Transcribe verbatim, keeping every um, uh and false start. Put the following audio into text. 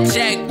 that check.